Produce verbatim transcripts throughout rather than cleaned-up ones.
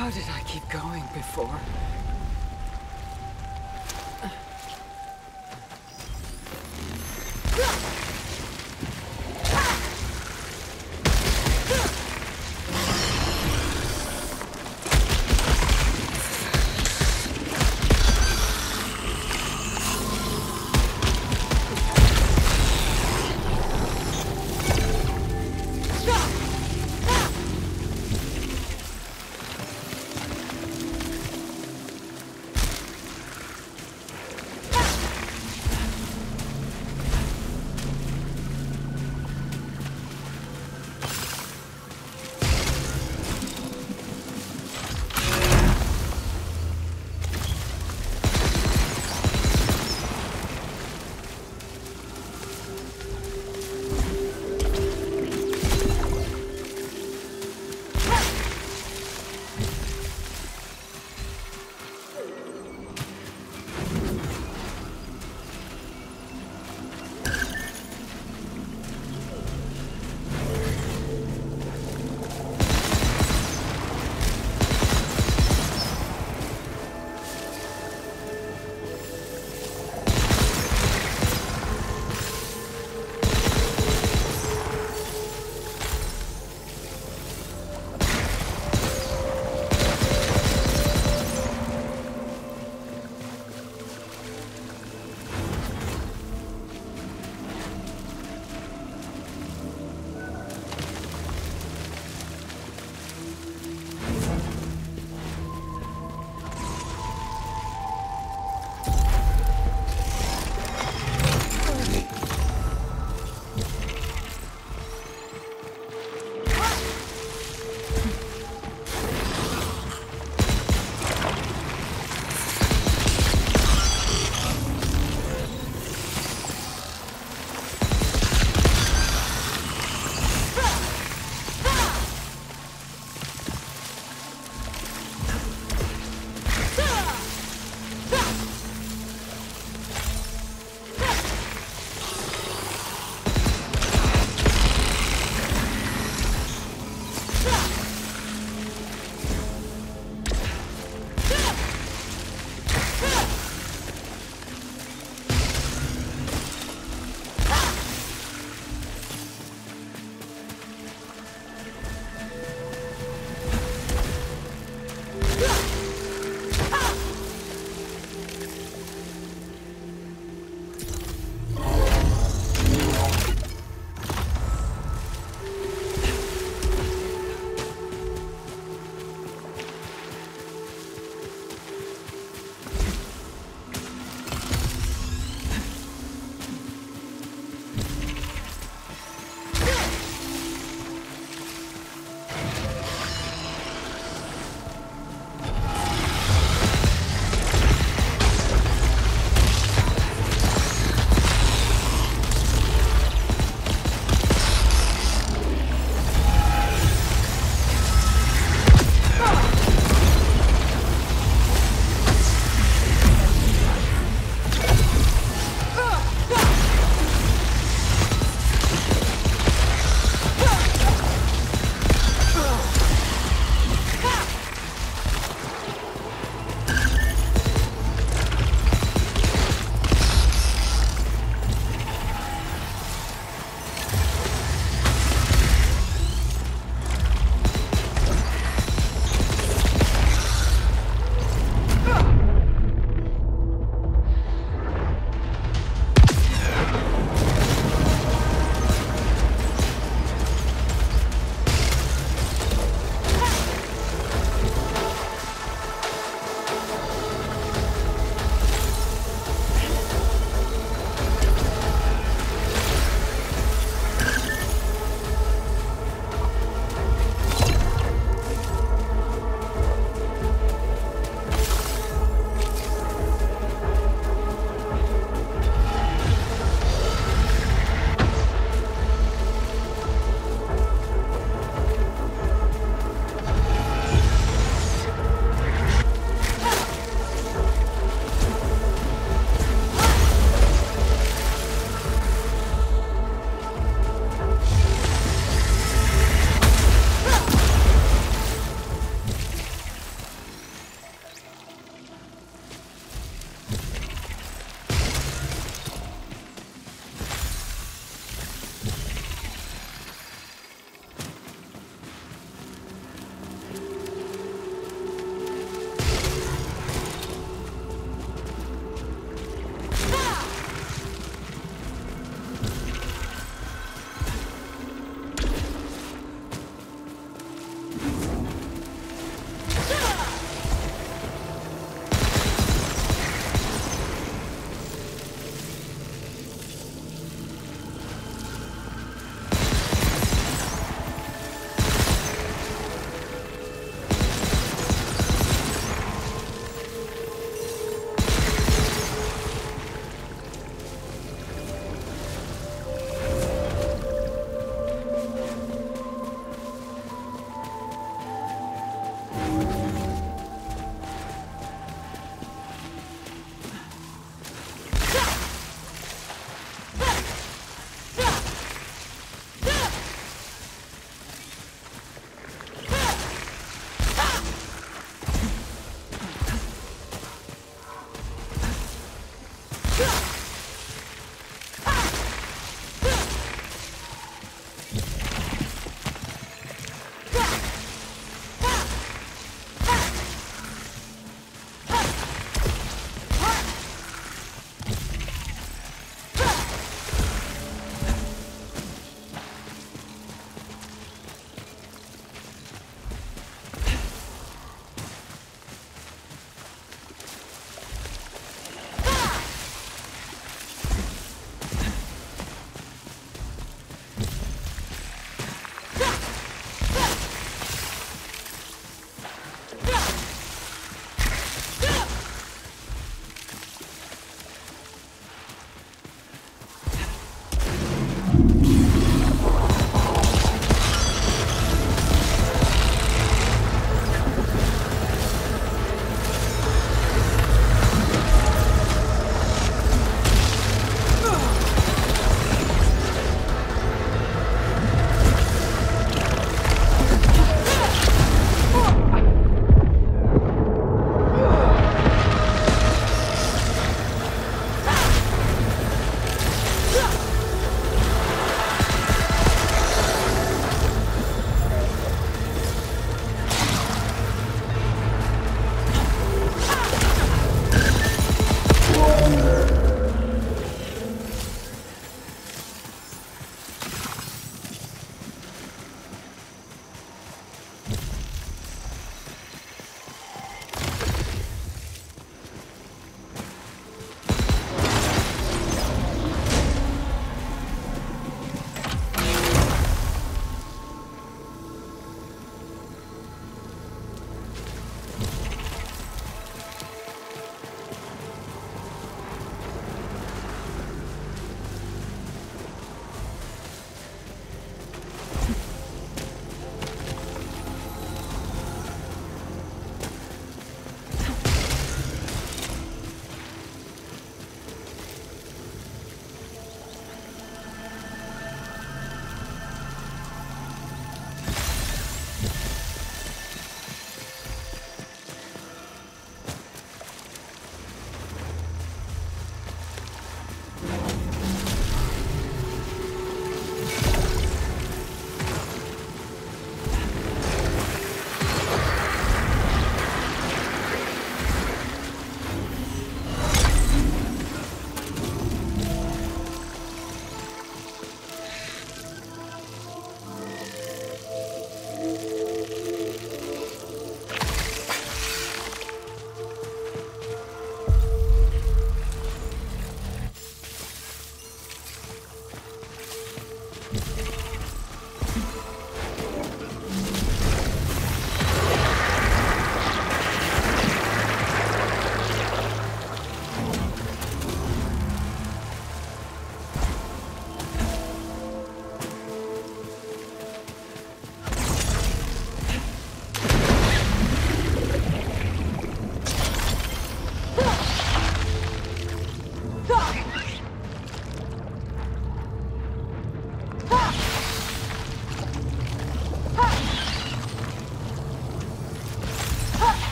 How did I keep going before?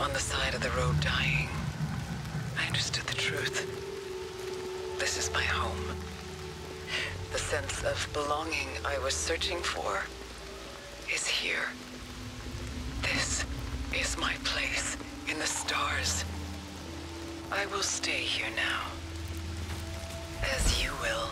On the side of the road dying, I understood the truth. This is my home. The sense of belonging I was searching for is here. This is my place in the stars. I will stay here now, as you will.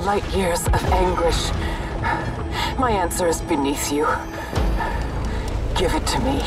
Light years of anguish. My answer is beneath you. Give it to me.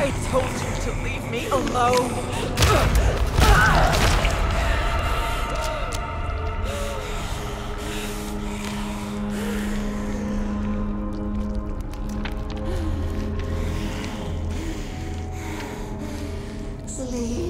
I told you to leave me alone. Celine.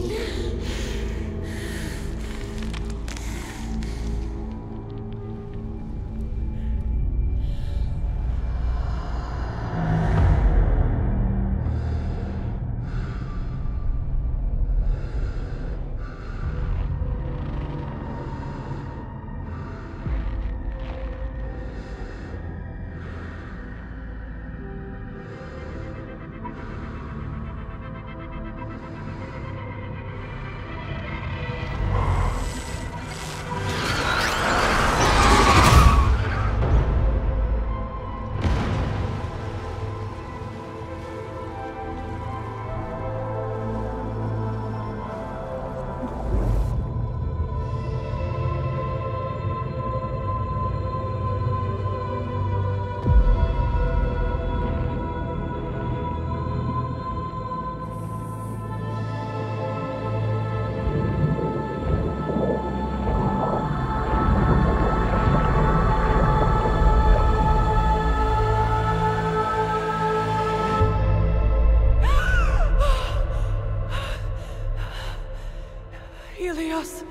Helios!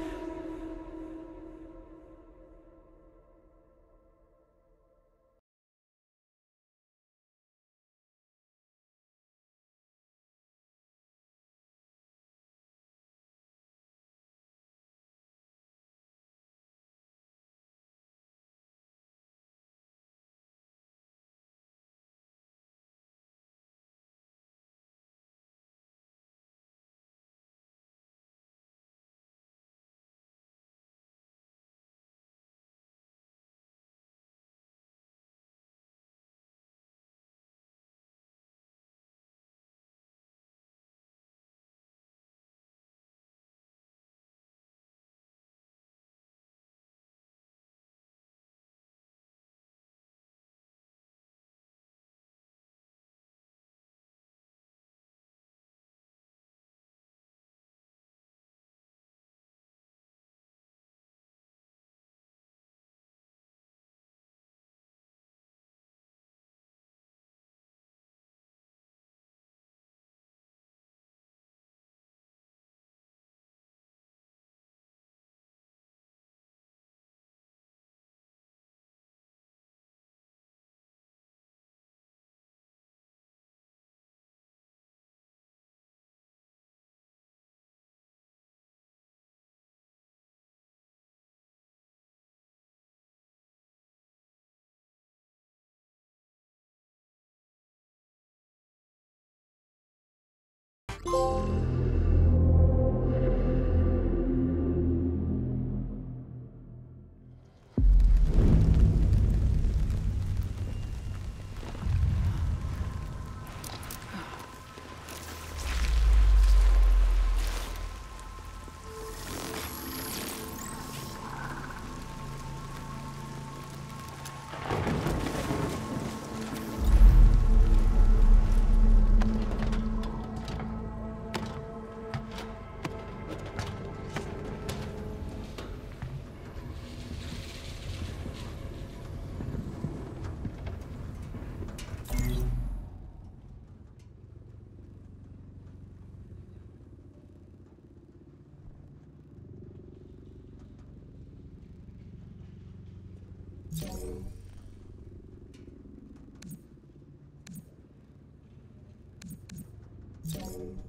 Thank you.